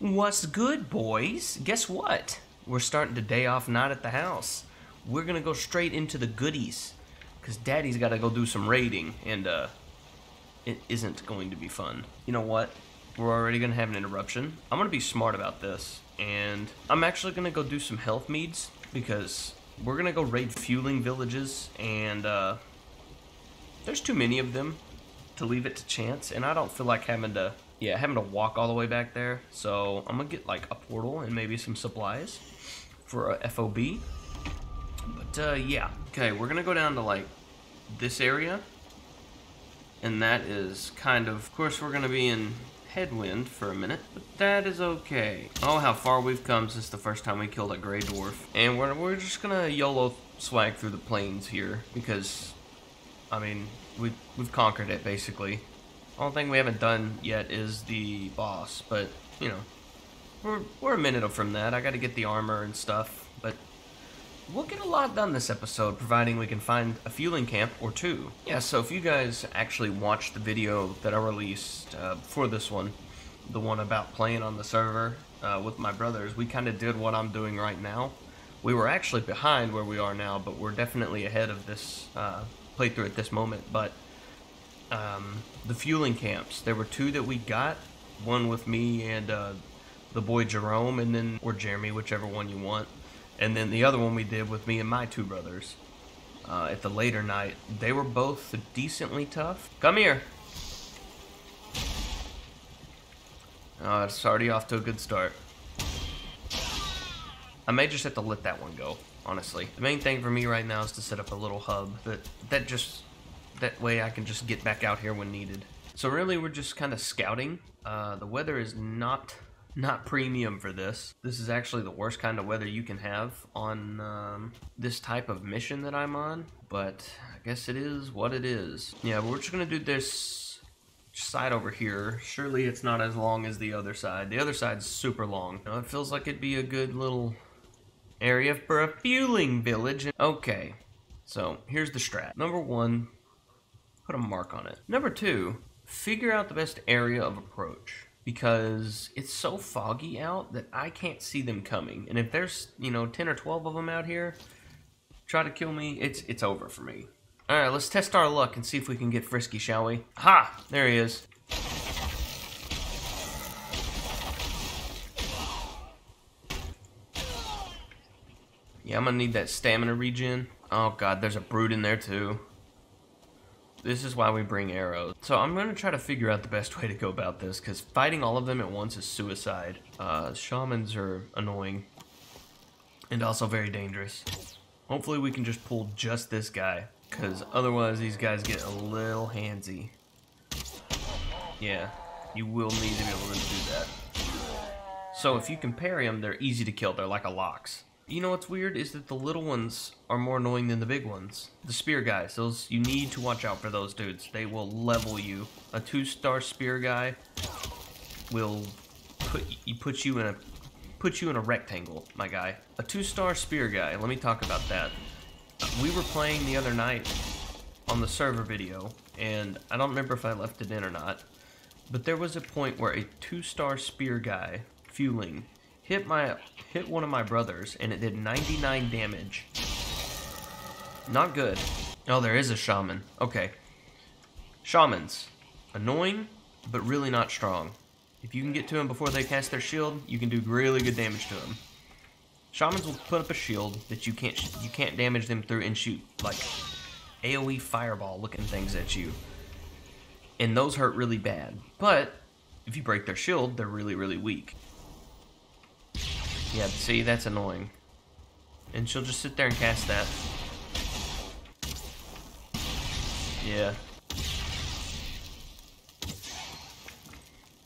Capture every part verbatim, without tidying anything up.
What's good, boys? Guess what? We're starting the day off not at the house. We're gonna go straight into the goodies, because Daddy's gotta go do some raiding, and uh, it isn't going to be fun. You know what? We're already gonna have an interruption. I'm gonna be smart about this, and I'm actually gonna go do some health meads, because we're gonna go raid Fuling villages, and uh, there's too many of them to leave it to chance, and I don't feel like having to Yeah, having to walk all the way back there, so I'm gonna get like a portal and maybe some supplies for a F O B. But uh, yeah, okay, we're gonna go down to like this area, and that is kind of, of course, we're gonna be in headwind for a minute, but that is okay. Oh, how far we've come since the first time we killed a gray dwarf, and we're we're just gonna YOLO swag through the plains here because, I mean, we we've conquered it basically. Only thing we haven't done yet is the boss, but, you know, we're, we're a minute from that. I gotta get the armor and stuff, but we'll get a lot done this episode, providing we can find a fueling camp or two. Yeah, so if you guys actually watched the video that I released uh, before this one, the one about playing on the server uh, with my brothers, we kind of did what I'm doing right now. We were actually behind where we are now, but we're definitely ahead of this uh, playthrough at this moment, but Um, the fueling camps. There were two that we got, one with me and uh, the boy Jerome, and then or Jeremy, whichever one you want, and then the other one we did with me and my two brothers uh, at the later night. They were both decently tough. Come here. Uh, it's already off to a good start. I may just have to let that one go, honestly. The main thing for me right now is to set up a little hub that that just that way I can just get back out here when needed. So really we're just kind of scouting. Uh, the weather is not not premium for this. This is actually the worst kind of weather you can have on um, this type of mission that I'm on, but I guess it is what it is. Yeah, we're just gonna do this side over here. Surely it's not as long as the other side. The other side's super long. You know, it feels like it'd be a good little area for a fueling village. Okay, so here's the strat. Number one, put a mark on it. Number two, figure out the best area of approach, because it's so foggy out that I can't see them coming. And if there's, you know, ten or twelve of them out here, try to kill me, it's it's over for me. All right, let's test our luck and see if we can get frisky, shall we? Ha! There he is. Yeah, I'm gonna need that stamina regen. Oh God, there's a brood in there too. This is why we bring arrows. So I'm gonna try to figure out the best way to go about this, because fighting all of them at once is suicide. Uh, shamans are annoying and also very dangerous. Hopefully we can just pull just this guy, because otherwise these guys get a little handsy. Yeah, you will need to be able to do that. So if you can parry them, they're easy to kill. They're like a lox. You know what's weird is that the little ones are more annoying than the big ones. The spear guys, those, you need to watch out for those dudes. They will level you. A two-star spear guy will put you put you in a put you in a rectangle, my guy. A two-star spear guy. Let me talk about that. We were playing the other night on the server video, and I don't remember if I left it in or not, but there was a point where a two-star spear guy, Fuling, hit my hit one of my brothers, and it did ninety-nine damage. Not good. Oh, there is a shaman. Okay. Shamans. Annoying, but really not strong. If you can get to them before they cast their shield, you can do really good damage to them. Shamans will put up a shield that you can't you can't damage them through and shoot like A O E fireball looking things at you. And those hurt really bad. But if you break their shield, they're really, really weak. Yeah, see, that's annoying. And she'll just sit there and cast that. Yeah.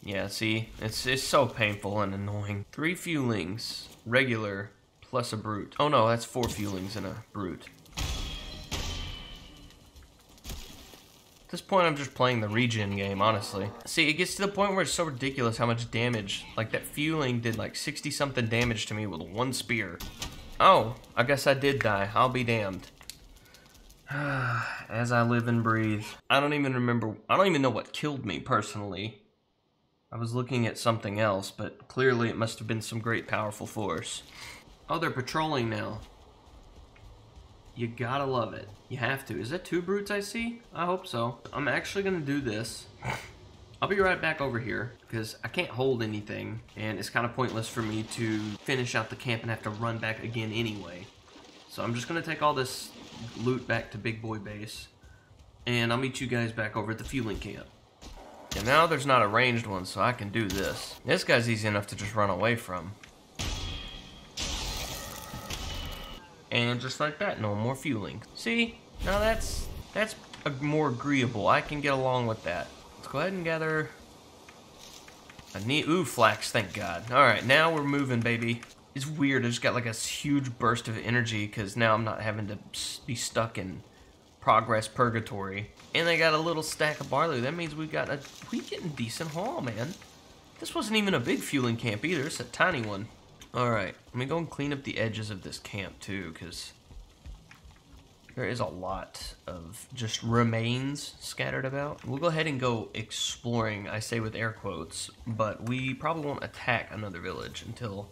Yeah, see? It's it's so painful and annoying. Three Fulings, regular, plus a brute. Oh no, that's four Fulings and a brute. At this point, I'm just playing the regen game, honestly. See, it gets to the point where it's so ridiculous how much damage. Like, that Fuling did like sixty-something damage to me with one spear. Oh, I guess I did die. I'll be damned. As I live and breathe. I don't even remember. I don't even know what killed me, personally. I was looking at something else, but clearly it must have been some great powerful force. Oh, they're patrolling now. You gotta love it. You have to. Is that two brutes I see? I hope so. I'm actually gonna do this. I'll be right back over here, because I can't hold anything, and it's kind of pointless for me to finish out the camp and have to run back again anyway. So I'm just gonna take all this loot back to Big Boy Base, and I'll meet you guys back over at the fueling camp. And now there's not a ranged one, so I can do this. This guy's easy enough to just run away from. And just like that, no more fueling. See? Now that's that's a more agreeable. I can get along with that. Let's go ahead and gather a neat... Ooh, flax, thank God. Alright, now we're moving, baby. It's weird. I just got like a huge burst of energy because now I'm not having to be stuck in progress purgatory. And I got a little stack of barley. That means we got a... We getting decent haul, man. This wasn't even a big fueling camp either. It's a tiny one. Alright, let me go and clean up the edges of this camp too, because there is a lot of just remains scattered about. We'll go ahead and go exploring, I say with air quotes, but we probably won't attack another village until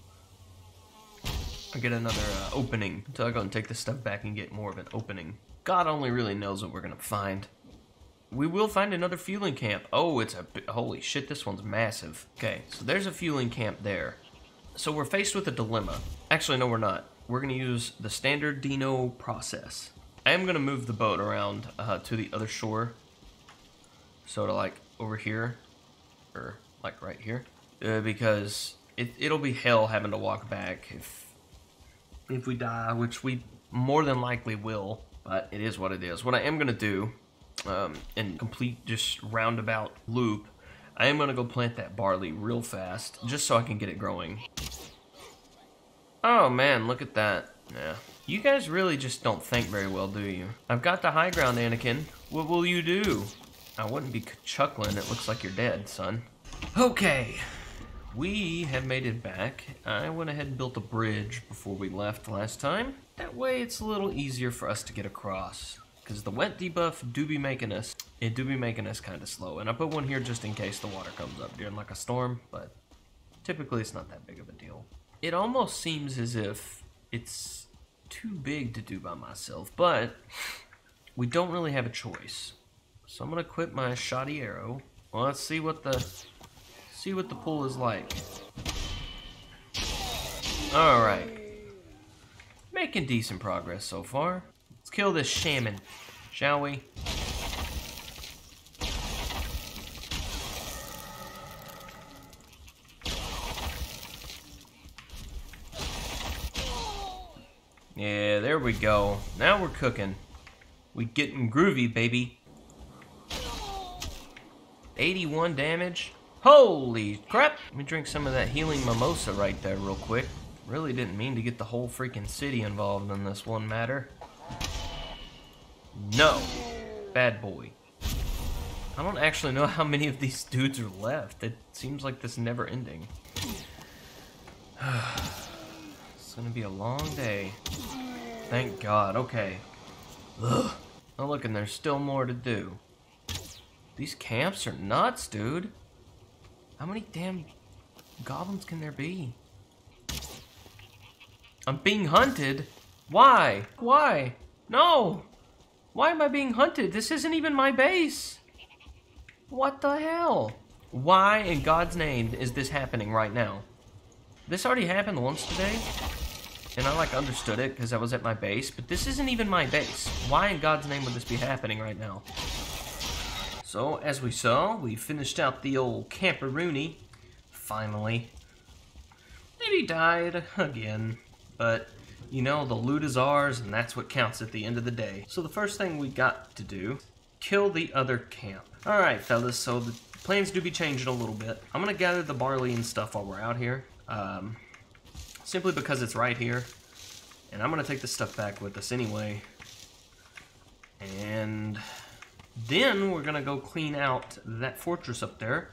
I get another uh, opening, until I go and take this stuff back and get more of an opening. God only really knows what we're going to find. We will find another fueling camp. Oh, it's a... Holy shit, this one's massive. Okay, so there's a fueling camp there. So we're faced with a dilemma. Actually, no, we're not. We're going to use the standard Dino process. I am going to move the boat around uh, to the other shore. So to like over here, or like right here, uh, because it, it'll be hell having to walk back if if we die, which we more than likely will, but it is what it is. What I am going to do, um, in complete just roundabout loop, I am going to go plant that barley real fast, just so I can get it growing. Oh man, look at that. Yeah. You guys really just don't think very well, do you? I've got the high ground, Anakin. What will you do? I wouldn't be chuckling. It looks like you're dead, son. Okay. We have made it back. I went ahead and built a bridge before we left last time. That way it's a little easier for us to get across. Because the wet debuff do be making us, it do be making us kind of slow. And I put one here just in case the water comes up during like a storm, but typically it's not that big of a deal. It almost seems as if it's too big to do by myself, but we don't really have a choice. So I'm gonna equip my shoddy arrow. Well, let's see what the, see what the pull is like. All right, making decent progress so far. Kill this shaman, shall we? Yeah, there we go. Now we're cooking. We getting groovy, baby. eighty-one damage. Holy crap! Let me drink some of that healing mimosa right there real quick. Really didn't mean to get the whole freaking city involved in this one matter. No. Bad boy. I don't actually know how many of these dudes are left. It seems like this never ending. It's gonna be a long day. Thank God. Okay. Ugh. Oh, look, and there's still more to do. These camps are nuts, dude. How many damn goblins can there be? I'm being hunted? Why? Why? No! Why am I being hunted? This isn't even my base. What the hell? Why in God's name is this happening right now? This already happened once today, and I like understood it because I was at my base, but this isn't even my base. Why in God's name would this be happening right now? So as we saw, we finished out the old camperoonie, finally. And he died again, but you know, the loot is ours, and that's what counts at the end of the day. So the first thing we got to do, kill the other camp. All right, fellas, so the plans do be changing a little bit. I'm gonna gather the barley and stuff while we're out here, um, simply because it's right here, and I'm gonna take this stuff back with us anyway. And then we're gonna go clean out that fortress up there,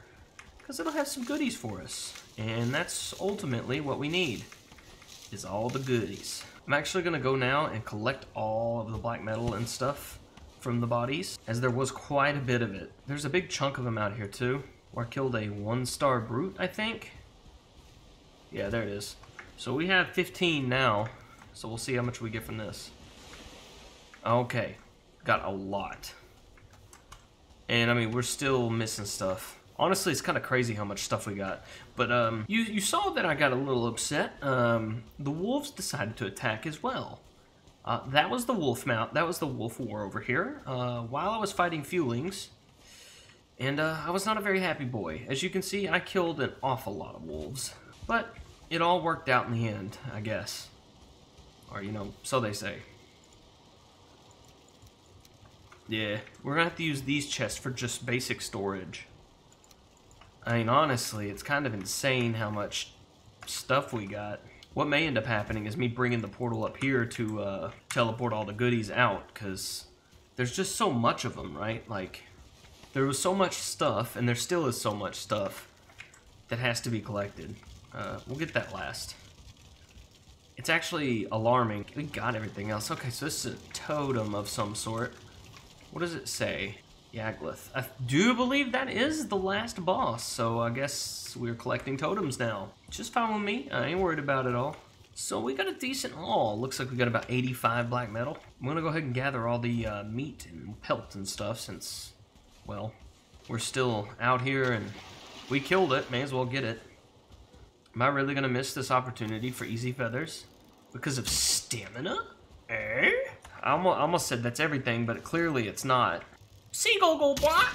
because it'll have some goodies for us, and that's ultimately what we need, is all the goodies. I'm actually gonna go now and collect all of the black metal and stuff from the bodies, as there was quite a bit of it. There's a big chunk of them out here too. Or killed a one-star brute, I think. Yeah, there it is. So we have fifteen now. So we'll see how much we get from this. Okay. Got a lot. And, I mean, we're still missing stuff. Honestly, it's kind of crazy how much stuff we got. But um, you, you saw that I got a little upset. Um, the wolves decided to attack as well. Uh, that was the wolf mount. That was the wolf war over here. Uh, while I was fighting Fulings. And uh, I was not a very happy boy. As you can see, I killed an awful lot of wolves. But it all worked out in the end, I guess. Or, you know, so they say. Yeah, we're going to have to use these chests for just basic storage. I mean, honestly, it's kind of insane how much stuff we got. What may end up happening is me bringing the portal up here to uh, teleport all the goodies out. Because there's just so much of them, right? Like... there was so much stuff, and there still is so much stuff that has to be collected. Uh, we'll get that last. It's actually alarming. We got everything else. Okay, so this is a totem of some sort. What does it say? Yagluth. I do believe that is the last boss, so I guess we're collecting totems now. Just fine with me. I ain't worried about it all. So we got a decent haul. Looks like we got about eighty-five black metal. I'm gonna go ahead and gather all the uh, meat and pelts and stuff since... well, we're still out here and we killed it. May as well get it. Am I really going to miss this opportunity for easy feathers? Because of stamina? Eh? I almost said that's everything, but clearly it's not. Seagull go what?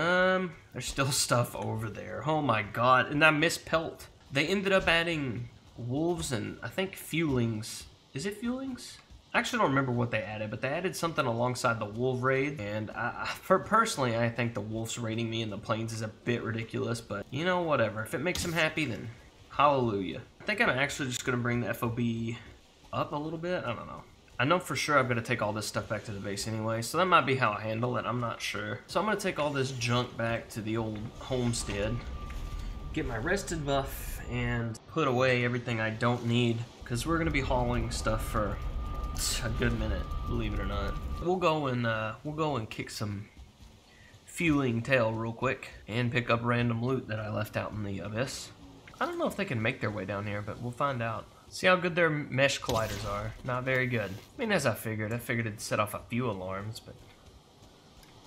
Um, there's still stuff over there. Oh my god. And I missed pelt. They ended up adding wolves and I think Fulings. Is it Fulings? I actually don't remember what they added, but they added something alongside the wolf raid, and I, for personally, I think the wolves raiding me in the plains is a bit ridiculous, but you know, whatever. If it makes them happy, then hallelujah. I think I'm actually just going to bring the F O B up a little bit. I don't know. I know for sure I'm going to take all this stuff back to the base anyway, so that might be how I handle it. I'm not sure. So I'm going to take all this junk back to the old homestead, get my rested buff, and put away everything I don't need, because we're going to be hauling stuff for... a good minute, believe it or not. We'll go and uh, we'll go and kick some fueling tail real quick and pick up random loot that I left out in the abyss. I don't know if they can make their way down here, but we'll find out. See how good their mesh colliders are. Not very good. I mean, as I figured, I figured it'd set off a few alarms, but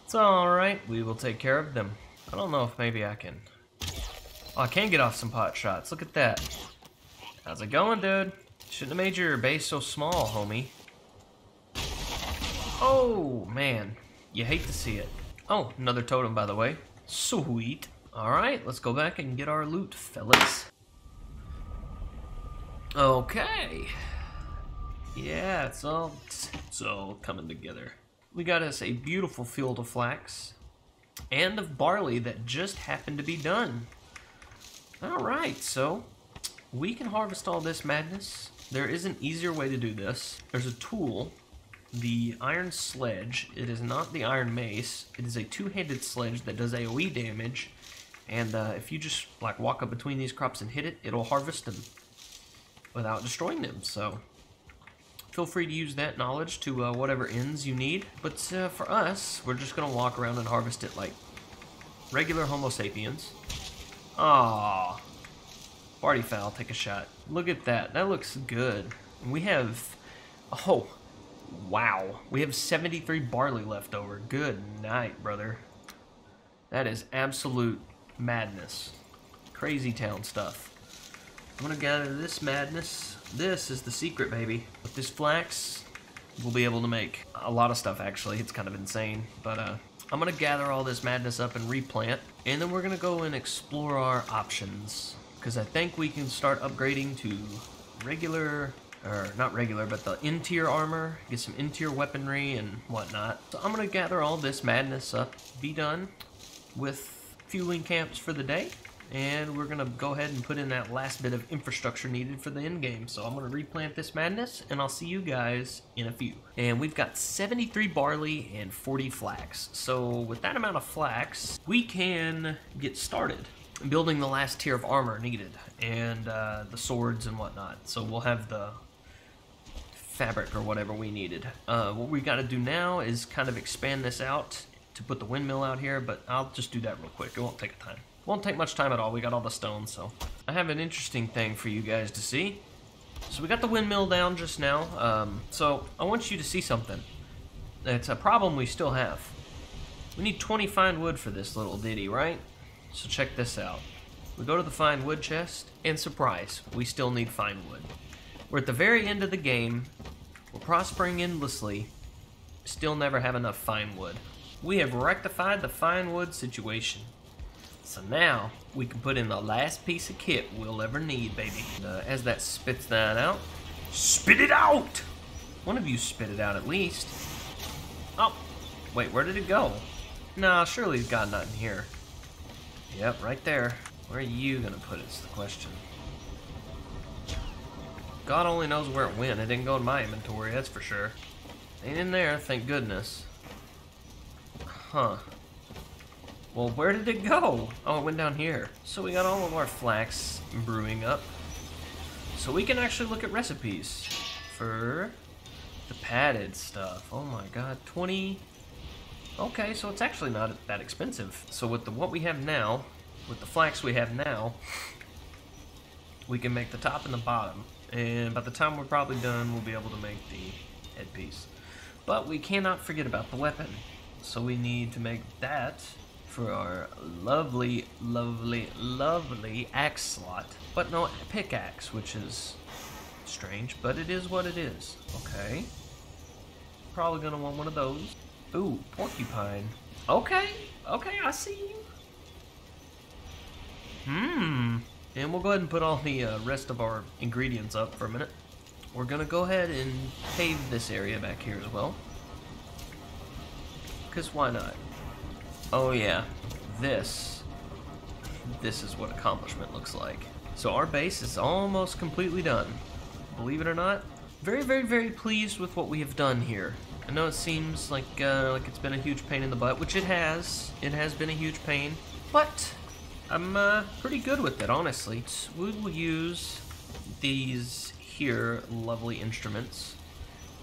it's all right. We will take care of them. I don't know if maybe I can. Oh, I can get off some pot shots. Look at that. How's it going, dude? Shouldn't have made your base so small, homie. Oh, man. You hate to see it. Oh, another totem, by the way. Sweet. Alright, let's go back and get our loot, fellas. Okay. Yeah, it's all, it's all coming together. We got us a beautiful field of flax and of barley that just happened to be done. Alright, so we can harvest all this madness. There is an easier way to do this. There's a tool. The iron sledge, it is not the iron mace, it is a two-handed sledge that does A O E damage, and uh, if you just like walk up between these crops and hit it, it'll harvest them without destroying them, so feel free to use that knowledge to uh, whatever ends you need, but uh, for us, we're just going to walk around and harvest it like regular Homo sapiens. Aww. Party foul, take a shot. Look at that, that looks good. We have... oh... wow, we have seventy-three barley left over. Good night, brother. That is absolute madness. Crazy town stuff. I'm gonna gather this madness. This is the secret, baby. With this flax, we'll be able to make a lot of stuff, actually. It's kind of insane. But uh, I'm gonna gather all this madness up and replant. And then we're gonna go and explore our options. Because I think we can start upgrading to regular... or not regular, but the in-tier armor, get some in-tier weaponry and whatnot. So I'm going to gather all this madness up, be done with fueling camps for the day, and we're going to go ahead and put in that last bit of infrastructure needed for the end game. So I'm going to replant this madness, and I'll see you guys in a few. And we've got seventy-three barley and forty flax. So with that amount of flax, we can get started building the last tier of armor needed, and uh, the swords and whatnot. So we'll have the fabric or whatever we needed. Uh, what we got to do now is kind of expand this out to put the windmill out here, but I'll just do that real quick. It won't take a time. It won't take much time at all. We got all the stones, so. I have an interesting thing for you guys to see. So we got the windmill down just now. Um, so I want you to see something. It's a problem we still have. We need twenty fine wood for this little ditty, right? So check this out. We go to the fine wood chest, and surprise, we still need fine wood. We're at the very end of the game. We're prospering endlessly. Still never have enough fine wood. We have rectified the fine wood situation. So now, we can put in the last piece of kit we'll ever need, baby. And, uh, as that spits that out, spit it out! One of you spit it out at least. Oh, wait, where did it go? Nah, surely it's got nothing here. Yep, right there. Where are you gonna put it's the question. God only knows where it went. It didn't go in my inventory, that's for sure. Ain't in there, thank goodness. Huh. Well, where did it go? Oh, it went down here. So we got all of our flax brewing up. So we can actually look at recipes for the padded stuff. Oh my god, twenty. Okay, so it's actually not that expensive. So with the what we have now, with the flax we have now, we can make the top and the bottom. And by the time we're probably done, we'll be able to make the headpiece. But we cannot forget about the weapon. So we need to make that for our lovely, lovely, lovely axe slot. But no, pickaxe, which is strange, but it is what it is. Okay. Probably gonna want one of those. Ooh, porcupine. Okay, okay, I see you. Hmm. And we'll go ahead and put all the uh, rest of our ingredients up for a minute. We're gonna go ahead and pave this area back here as well. Because why not? Oh yeah, this, this is what accomplishment looks like. So our base is almost completely done. Believe it or not, very, very, very pleased with what we have done here. I know it seems like uh, like it's been a huge pain in the butt, which it has. It has been a huge pain, but I'm uh, pretty good with it, honestly. We will use these here lovely instruments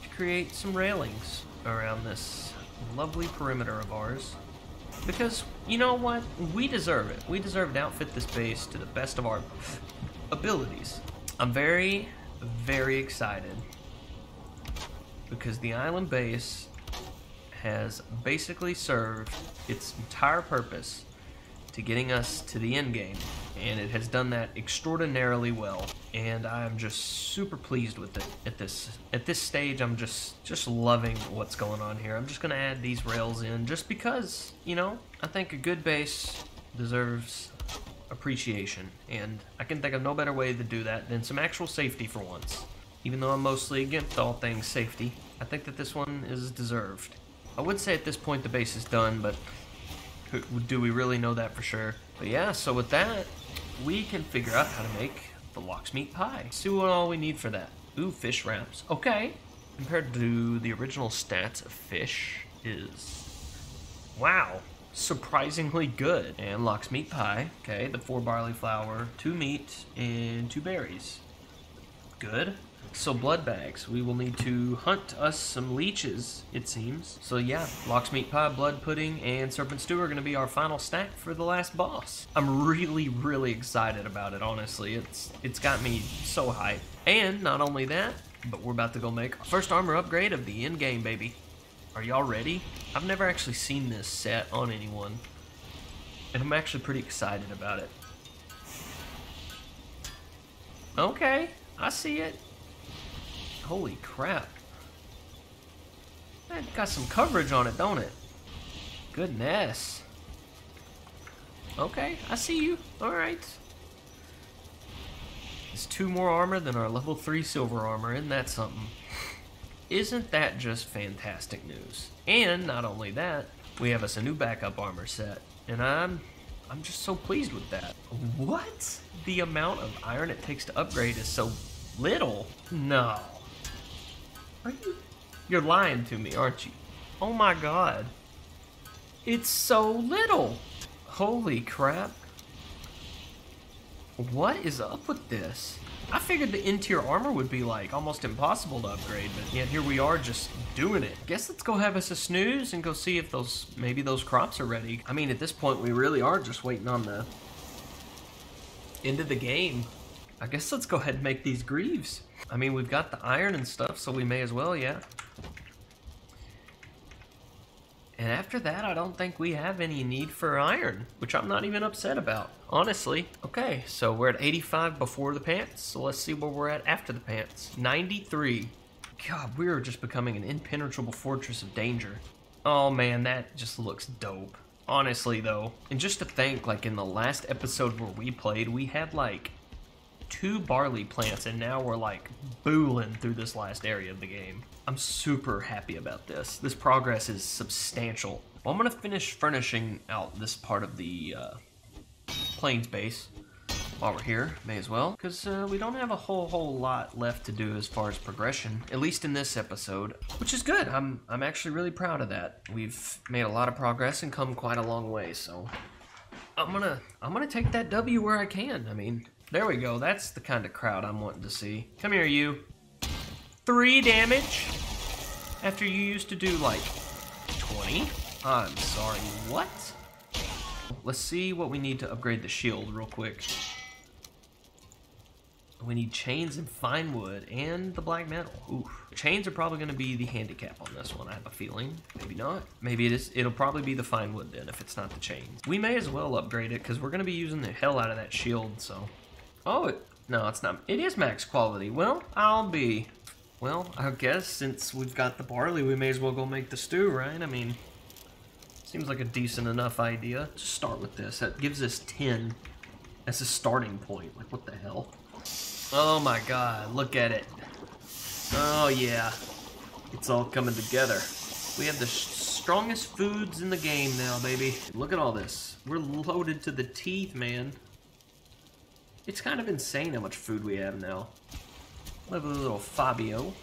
to create some railings around this lovely perimeter of ours. Because, you know what? We deserve it. We deserve to outfit this base to the best of our abilities. I'm very, very excited. Because the island base has basically served its entire purpose to getting us to the end game. And it has done that extraordinarily well. And I'm just super pleased with it at this at this stage. I'm just just loving what's going on here. I'm just gonna add these rails in just because, you know, I think a good base deserves appreciation, and I can think of no better way to do that than some actual safety for once. Even though I'm mostly against all things safety, I think that this one is deserved. I would say at this point the base is done, but do we really know that for sure? But yeah, so with that, we can figure out how to make the locksmeat pie. See what all we need for that. Ooh, fish wraps. Okay. Compared to the original stats of fish is, wow, surprisingly good. And locksmeat pie. Okay, the four barley flour, two meat, and two berries. Good. So blood bags. We will need to hunt us some leeches, it seems. So yeah, locksmeat pie, blood pudding, and serpent stew are gonna be our final snack for the last boss. I'm really, really excited about it, honestly. It's it's got me so hyped. And not only that, but we're about to go make our first armor upgrade of the end game, baby. Are y'all ready? I've never actually seen this set on anyone, and I'm actually pretty excited about it. Okay, I see it. Holy crap. That got some coverage on it, don't it? Goodness. Okay, I see you. Alright. It's two more armor than our level three silver armor. Isn't that something? Isn't that just fantastic news? And not only that, we have us a new backup armor set. And I'm I'm just so pleased with that. What? The amount of iron it takes to upgrade is so little. No. Are you? You're lying to me, aren't you? Oh my god. It's so little. Holy crap. What is up with this? I figured the in-tier armor would be like almost impossible to upgrade, but yet here we are just doing it. Guess let's go have us a snooze and go see if those, maybe those crops are ready. I mean, at this point, we really are just waiting on the end of the game. I guess let's go ahead and make these greaves. I mean, we've got the iron and stuff, so we may as well, yeah. And after that, I don't think we have any need for iron, which I'm not even upset about, honestly. Okay, so we're at eighty-five before the pants, so let's see where we're at after the pants. ninety-three. God, we are just becoming an impenetrable fortress of danger. Oh man, that just looks dope. Honestly though, and just to think, like in the last episode where we played, we had like two barley plants, and now we're like booling through this last area of the game. I'm super happy about this. This progress is substantial. Well, I'm gonna finish furnishing out this part of the uh, plains base while we're here, may as well, because uh, we don't have a whole whole lot left to do as far as progression, at least in this episode, which is good. I'm I'm actually really proud of that. We've made a lot of progress and come quite a long way, so I'm gonna I'm gonna take that W where I can. I mean, there we go. That's the kind of crowd I'm wanting to see. Come here, you. Three damage after you used to do like twenty. I'm sorry, what? Let's see what we need to upgrade the shield real quick. We need chains and fine wood and the black metal. Ooh, chains are probably going to be the handicap on this one, I have a feeling. Maybe not. Maybe it is, it'll probably be the fine wood then if it's not the chains. We may as well upgrade it because we're going to be using the hell out of that shield, so. Oh, it, no, it's not. It is max quality. Well, I'll be. Well, I guess since we've got the barley, we may as well go make the stew, right? I mean, seems like a decent enough idea. Just start with this. That gives us ten as a starting point. Like, what the hell? Oh my god, look at it. Oh yeah, it's all coming together. We have the strongest foods in the game now, baby. Look at all this. We're loaded to the teeth, man. It's kind of insane how much food we have now. We'll have a little Fabio.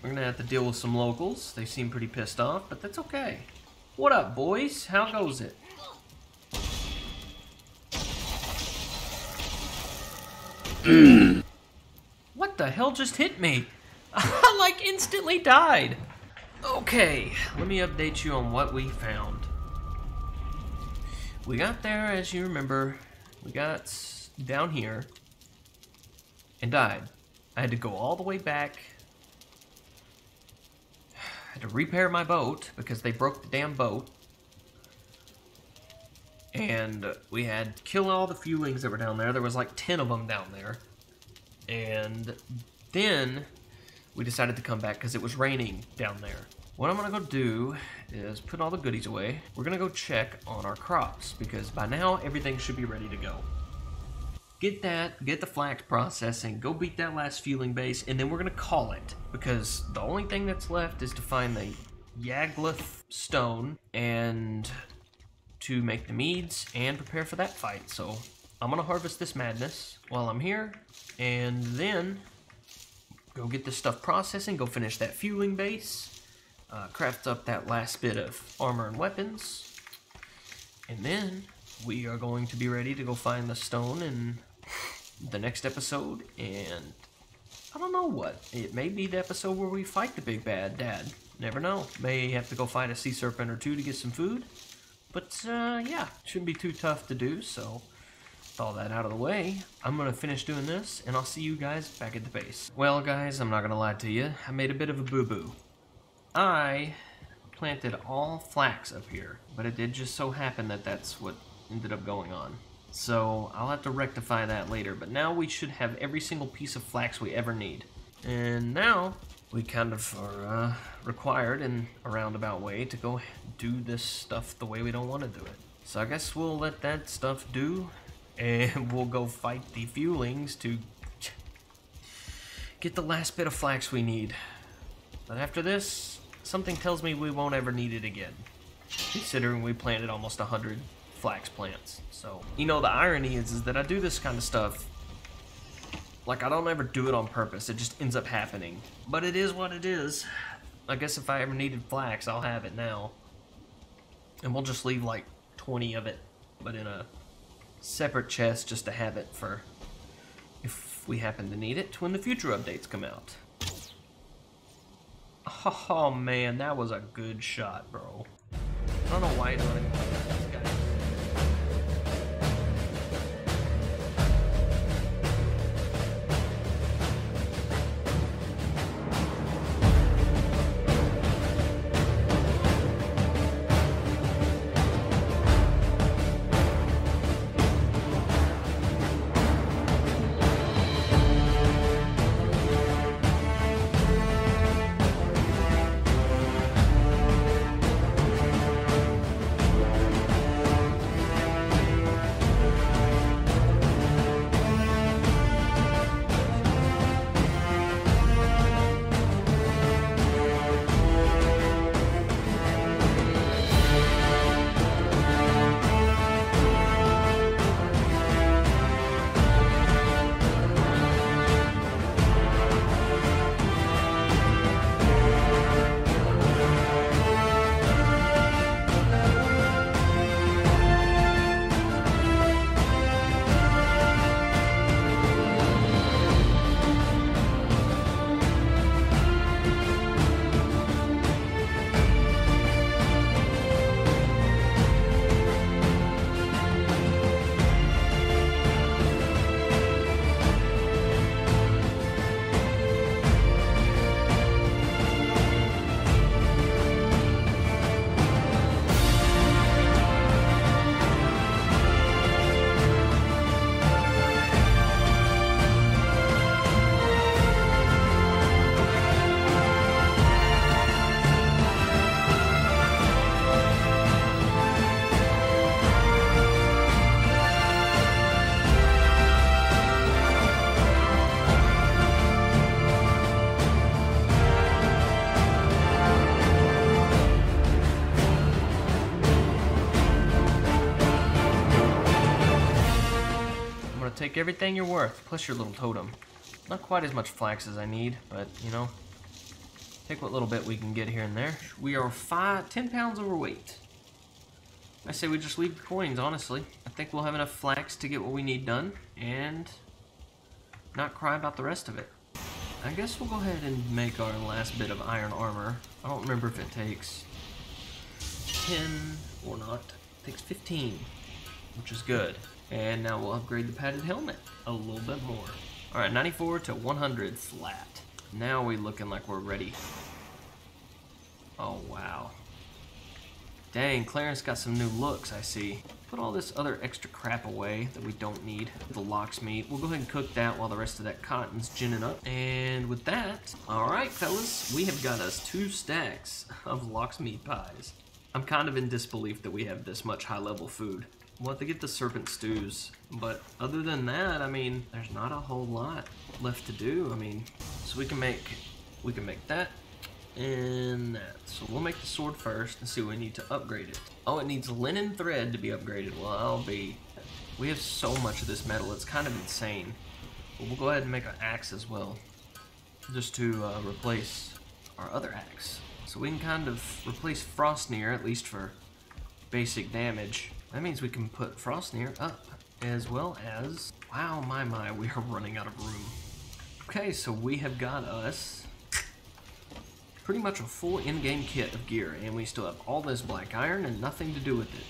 We're gonna have to deal with some locals. They seem pretty pissed off, but that's okay. What up, boys? How goes it? What the hell just hit me? I like instantly died. Okay, let me update you on what we found. We got there, as you remember, we got down here and died. I had to go all the way back. I had to repair my boat because they broke the damn boat. And we had to kill all the Fulings that were down there. There was like ten of them down there. And then we decided to come back because it was raining down there. What I'm gonna go do is put all the goodies away. We're gonna go check on our crops because by now everything should be ready to go. Get that, get the flax processing, go beat that last fueling base, and then we're gonna call it, because the only thing that's left is to find the Yagluth stone and to make the meads and prepare for that fight. So I'm gonna harvest this madness while I'm here, and then go get this stuff processing, go finish that fueling base, uh, craft up that last bit of armor and weapons, and then we are going to be ready to go find the stone and the next episode, and I don't know what. It may be the episode where we fight the big bad dad. Never know. May have to go find a sea serpent or two to get some food. But uh, yeah, shouldn't be too tough to do, so with all that out of the way, I'm going to finish doing this, and I'll see you guys back at the base. Well guys, I'm not going to lie to you. I made a bit of a boo-boo. I planted all flax up here, but it did just so happen that that's what ended up going on. So I'll have to rectify that later, but now we should have every single piece of flax we ever need. And now we kind of are uh, required in a roundabout way to go do this stuff the way we don't want to do it. So I guess we'll let that stuff do, and we'll go fight the Fulings to get the last bit of flax we need. But after this, something tells me we won't ever need it again, considering we planted almost a hundred. Flax plants. So, you know, the irony is, is that I do this kind of stuff, like I don't ever do it on purpose, it just ends up happening. But it is what it is. I guess if I ever needed flax, I'll have it now. And we'll just leave like twenty of it, but in a separate chest just to have it for if we happen to need it when the future updates come out. Oh man, that was a good shot, bro. I don't know why you don't like this guy. Take everything you're worth, plus your little totem. Not quite as much flax as I need, but you know, take what little bit we can get here and there. We are five, ten pounds overweight. I say we just leave the coins, honestly. I think we'll have enough flax to get what we need done and not cry about the rest of it. I guess we'll go ahead and make our last bit of iron armor. I don't remember if it takes ten or not. It takes fifteen, which is good. And now we'll upgrade the padded helmet a little bit more. All right, ninety-four to one hundred flat. Now we're looking like we're ready. Oh, wow. Dang, Clarence got some new looks, I see. Put all this other extra crap away that we don't need. The lock's meat. We'll go ahead and cook that while the rest of that cotton's ginning up. And with that, all right, fellas, we have got us two stacks of lock's meat pies. I'm kind of in disbelief that we have this much high-level food. We'll have to get the serpent stews, but other than that, I mean, there's not a whole lot left to do. I mean, so we can make, we can make that and that. So we'll make the sword first and see what we need to upgrade it. Oh, it needs linen thread to be upgraded. Well, I'll be. We have so much of this metal, it's kind of insane. But we'll go ahead and make an axe as well, just to uh, replace our other axe. So we can kind of replace Frostnir, at least for basic damage. That means we can put Frostnir up, as well as, wow, my, my, we are running out of room. Okay, so we have got us pretty much a full in-game kit of gear, and we still have all this black iron and nothing to do with it.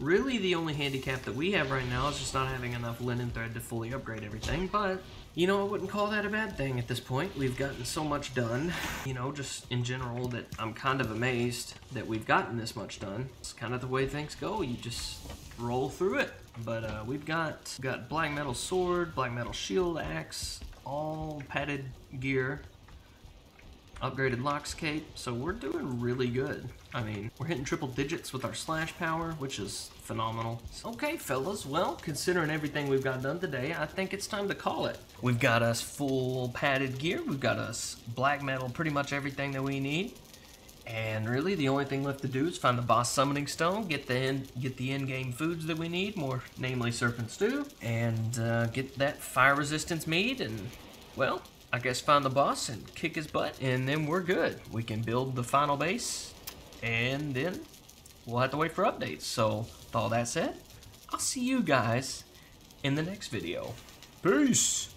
Really, the only handicap that we have right now is just not having enough linen thread to fully upgrade everything, but, you know, I wouldn't call that a bad thing at this point. We've gotten so much done, you know, just in general, that I'm kind of amazed that we've gotten this much done. It's kind of the way things go. You just roll through it. But uh, we've got, got black metal sword, black metal shield, axe, all padded gear, upgraded lock's cape. So we're doing really good. I mean, we're hitting triple digits with our slash power, which is phenomenal. Okay, fellas, well, considering everything we've got done today, I think it's time to call it. We've got us full padded gear. We've got us black metal, pretty much everything that we need. And really, the only thing left to do is find the boss summoning stone, get the end, get the in-game foods that we need, more namely serpent stew, and uh, get that fire resistance meat, and, well, I guess find the boss and kick his butt, and then we're good. We can build the final base, and then we'll have to wait for updates. So, with all that said, I'll see you guys in the next video. Peace!